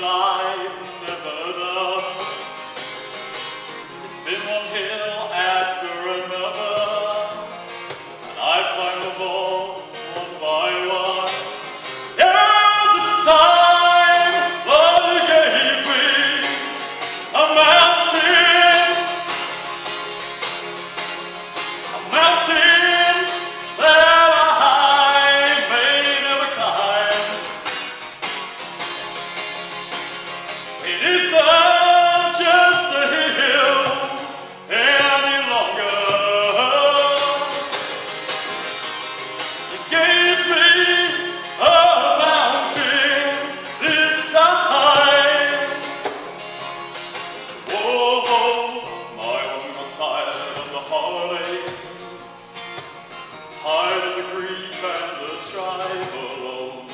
life never enough. It's been one hill after another, and I've climbed them all one by one. Now this time love gave me a mountain, a mountain that it isn't just a hill any longer. You gave me a mountain this time. Whoa, my woman got tired of the heartaches, tired of the grief and the strife alone,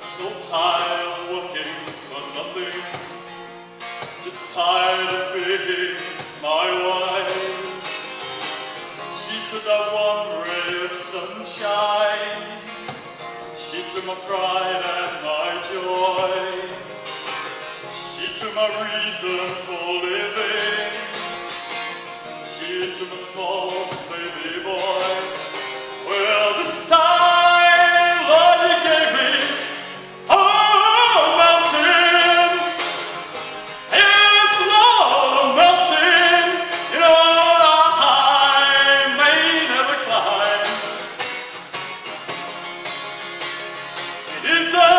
so tired of working for nothing. Just tired of being my wife. She took that one ray of sunshine. She took my pride and my joy. She took my reason for living. She took my small baby boy. Well, this time is